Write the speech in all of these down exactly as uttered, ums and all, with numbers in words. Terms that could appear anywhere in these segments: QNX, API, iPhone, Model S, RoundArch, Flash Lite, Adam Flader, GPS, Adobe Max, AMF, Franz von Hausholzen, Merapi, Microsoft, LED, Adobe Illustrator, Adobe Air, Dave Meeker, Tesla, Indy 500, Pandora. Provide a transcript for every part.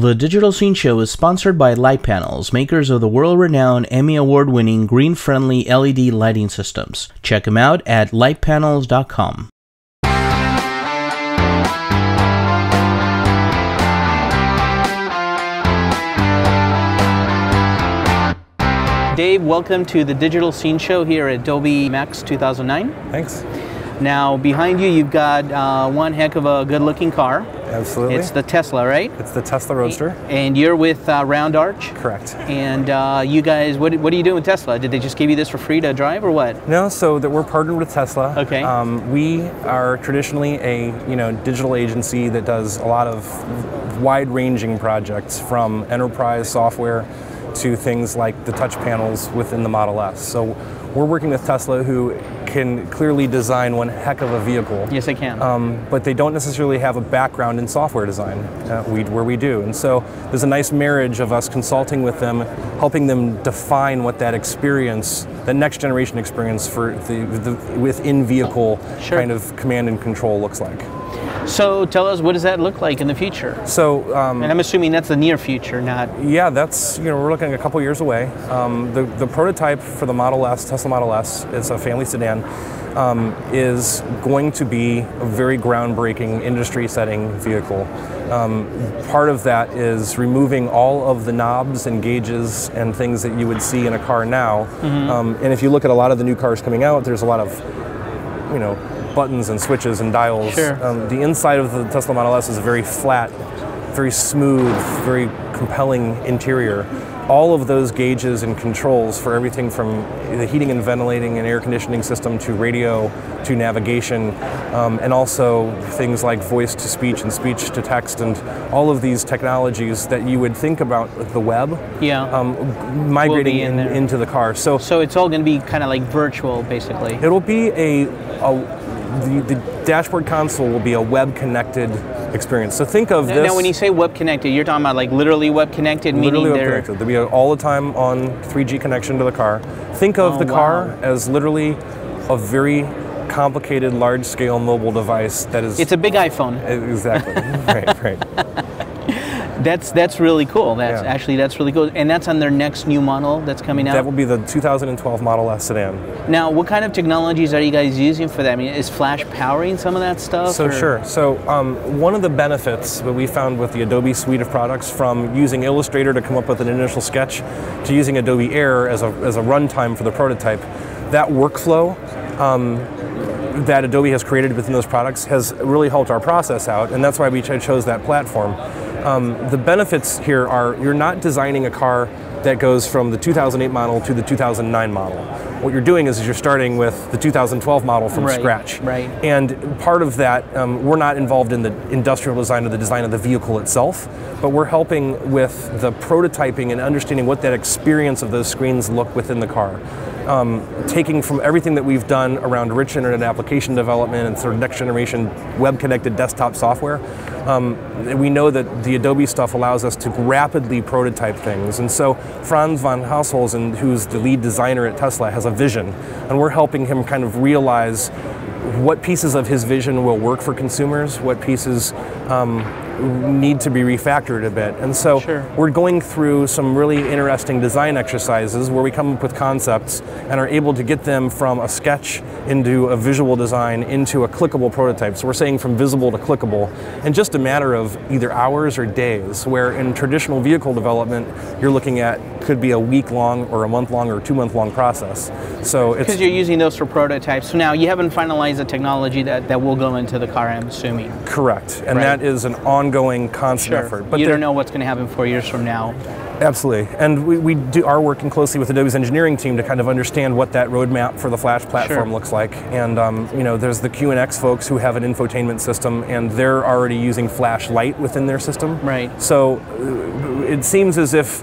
The Digital Scene Show is sponsored by Light Panels, makers of the world-renowned Emmy Award-winning green-friendly L E D lighting systems. Check them out at light panels dot com. Dave, welcome to the Digital Scene Show here at Adobe Max two thousand nine. Thanks. Now, behind you, you've got uh, one heck of a good-looking car. Absolutely. It's the Tesla, right? It's the Tesla Roadster. And you're with uh, RoundArch? Correct. And uh, you guys, what, what are you doing with Tesla? Did they just give you this for free to drive or what? No, so that we're partnered with Tesla. Okay. Um, we are traditionally a you know digital agency that does a lot of wide-ranging projects, from enterprise software to things like the touch panels within the Model S. So we're working with Tesla, who can clearly design one heck of a vehicle. Yes, they can. Um, but they don't necessarily have a background in software design, uh, we, where we do. And so there's a nice marriage of us consulting with them, helping them define what that experience, the next generation experience for the, the within vehicle sure. kind of command and control looks like. So tell us, what does that look like in the future? So, um, and I'm assuming that's the near future, not... Yeah, that's, you know, we're looking a couple years away. Um, the, the prototype for the Model S, Tesla Model S, it's a family sedan, um, is going to be a very groundbreaking, industry-setting vehicle. Um, part of that is removing all of the knobs and gauges and things that you would see in a car now. Mm-hmm. um, and if you look at a lot of the new cars coming out, there's a lot of, you know, buttons and switches and dials. Sure. Um, the inside of the Tesla Model S is a very flat, very smooth, very compelling interior. All of those gauges and controls for everything from the heating and ventilating and air conditioning system to radio to navigation, um, and also things like voice to speech and speech to text and all of these technologies that you would think about the web yeah. um, migrating we'll in in, into the car. So, so it's all going to be kind of like virtual, basically. It'll be a, a The, the dashboard console will be a web-connected experience. So think of now, this... Now, when you say web-connected, you're talking about like literally web-connected, meaning web they're... Literally web-connected. They'll be all the time on three G connection to the car. Think of oh, the wow. car as literally a very complicated, large-scale mobile device that is... It's a big iPhone. Exactly. Right, right. That's that's really cool. That's yeah. actually that's really cool, and that's on their next new model that's coming out. That will be the two thousand twelve Model S sedan. Now, what kind of technologies are you guys using for that? I mean, is Flash powering some of that stuff? So or? sure. So um, one of the benefits that we found with the Adobe suite of products, from using Illustrator to come up with an initial sketch, to using Adobe Air as a as a runtime for the prototype, that workflow. Um, that Adobe has created within those products has really helped our process out, and that's why we ch- chose that platform. Um, the benefits here are you're not designing a car that goes from the two thousand eight model to the two thousand nine model. What you're doing is, is you're starting with the two thousand twelve model from right, scratch. Right. And part of that, um, we're not involved in the industrial design or the design of the vehicle itself, but we're helping with the prototyping and understanding what that experience of those screens look within the car. Um, taking from everything that we've done around rich internet application development and sort of next generation web-connected desktop software, um, we know that the Adobe stuff allows us to rapidly prototype things. And so Franz von Hausholzen, who's the lead designer at Tesla, has a vision, and we're helping him kind of realize what pieces of his vision will work for consumers, what pieces um, need to be refactored a bit. And so sure. we're going through some really interesting design exercises where we come up with concepts and are able to get them from a sketch into a visual design into a clickable prototype. So we're saying from visible to clickable in just a matter of either hours or days, where in traditional vehicle development you're looking at could be a week long or a month long or two month long process. So it's because you're using those for prototypes. So now you haven't finalized the technology that, that will go into the car, I'm assuming. Correct. And right? that is an ongoing ongoing constant sure. effort. But you don't know what's going to happen four years from now. Absolutely. And we, we do, are working closely with Adobe's engineering team to kind of understand what that roadmap for the Flash platform sure. looks like. And um, you know, there's the Q N X folks who have an infotainment system, and they're already using Flash Lite within their system. Right. So it seems as if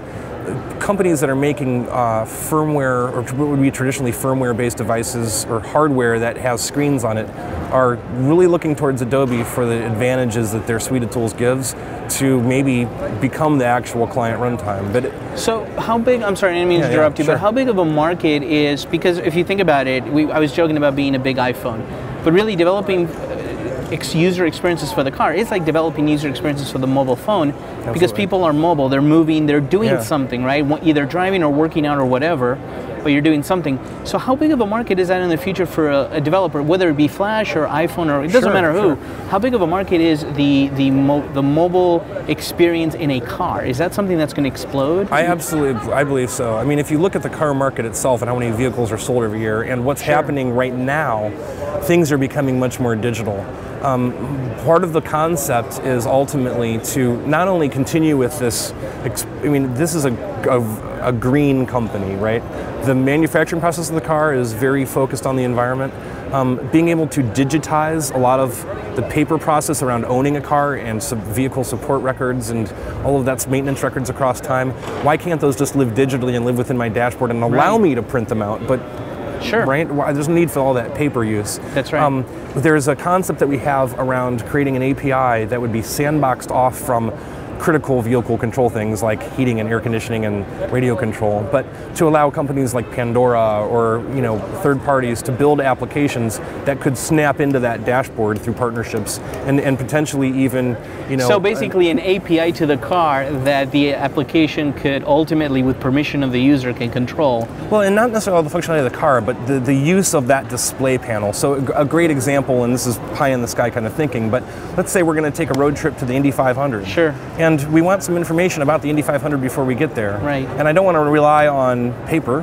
companies that are making uh, firmware, or what would be traditionally firmware-based devices or hardware that has screens on it, are really looking towards Adobe for the advantages that their suite of tools gives to maybe become the actual client runtime. But it, so how big, I'm sorry, I didn't mean yeah, to interrupt yeah, you, sure. but how big of a market is, because if you think about it, we, I was joking about being a big iPhone, but really developing ex user experiences for the car. It's like developing user experiences for the mobile phone. Absolutely. Because people are mobile, they're moving, they're doing yeah. something, right? Either driving or working out or whatever, but you're doing something. So how big of a market is that in the future for a, a developer, whether it be Flash or iPhone or it doesn't sure, matter who, sure. how big of a market is the, the, mo the mobile experience in a car? Is that something that's going to explode? I absolutely, I believe so. I mean, if you look at the car market itself and how many vehicles are sold every year and what's sure. happening right now, things are becoming much more digital. Um, part of the concept is ultimately to not only continue with this, I mean, this is a, a, a green company, right? The manufacturing process of the car is very focused on the environment. Um, being able to digitize a lot of the paper process around owning a car and some vehicle support records and all of that's maintenance records across time. Why can't those just live digitally and live within my dashboard and allow right. me to print them out? But Sure. Right? There's no need for all that paper use. That's right. Um, there's a concept that we have around creating an A P I that would be sandboxed off from critical vehicle control things like heating and air conditioning and radio control, but to allow companies like Pandora or you know third parties to build applications that could snap into that dashboard through partnerships and, and potentially even you know. So basically, an A P I to the car that the application could ultimately, with permission of the user, can control. Well, and not necessarily all the functionality of the car, but the the use of that display panel. So a great example, and this is pie in the sky kind of thinking, but let's say we're going to take a road trip to the Indy five hundred. Sure. And we want some information about the Indy five hundred before we get there. Right. And I don't want to rely on paper.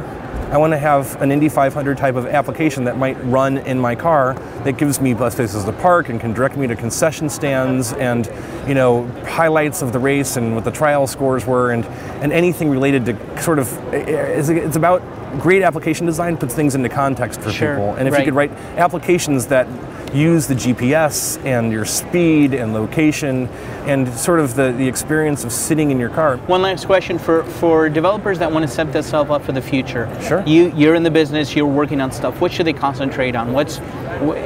I want to have an Indy five hundred type of application that might run in my car that gives me best places to park and can direct me to concession stands and you know highlights of the race and what the trial scores were and, and anything related to sort of, it's about great application design, puts things into context for sure. people. And if right. you could write applications that use the G P S and your speed and location and sort of the, the experience of sitting in your car. One last question for, for developers that want to set themselves up for the future. Sure. You, you're in the business, you're working on stuff. What should they concentrate on? What's,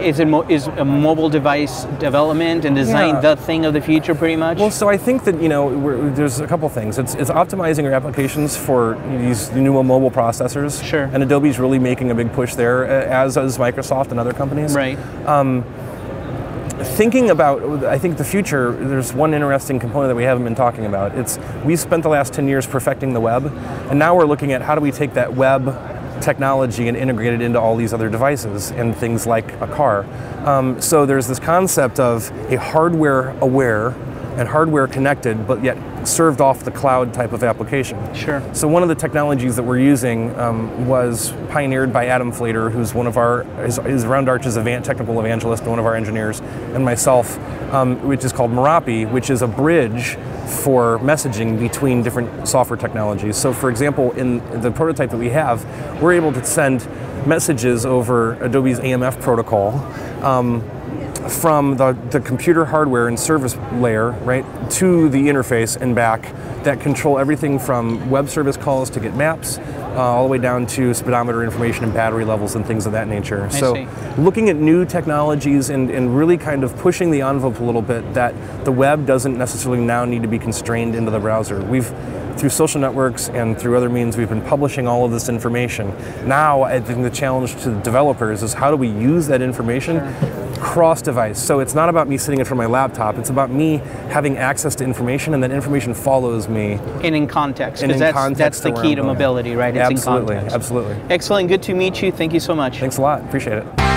is, it mo is a mobile device development and design yeah. the thing of the future pretty much? Well, so I think that, you know, we're, there's a couple things. It's, it's optimizing your applications for these new mobile processors. Sure. And Adobe's really making a big push there, as is Microsoft and other companies. Right. Um, Thinking about, I think, the future, there's one interesting component that we haven't been talking about. It's, we've spent the last ten years perfecting the web, and now we're looking at how do we take that web technology and integrate it into all these other devices and things like a car. Um, so there's this concept of a hardware-aware and hardware-connected, but yet served off the cloud type of application. Sure. So one of the technologies that we're using um, was pioneered by Adam Flader, who's one of our, is, is RoundArch's technical evangelist, one of our engineers, and myself, um, which is called Merapi, which is a bridge for messaging between different software technologies. So for example, in the prototype that we have, we're able to send messages over Adobe's A M F protocol um, from the, the computer hardware and service layer, right, to the interface and back that control everything from web service calls to get maps, uh, all the way down to speedometer information and battery levels and things of that nature. I so see. Looking at new technologies and, and really kind of pushing the envelope a little bit that the web doesn't necessarily now need to be constrained into the browser. We've through social networks and through other means, we've been publishing all of this information. Now, I think the challenge to the developers is how do we use that information sure. cross-device. So it's not about me sitting in front of my laptop, it's about me having access to information and that information follows me. And in context, because that's, context that's the key to mobility, right? It's absolutely, in context. Absolutely. Excellent, good to meet you. Thank you so much. Thanks a lot, appreciate it.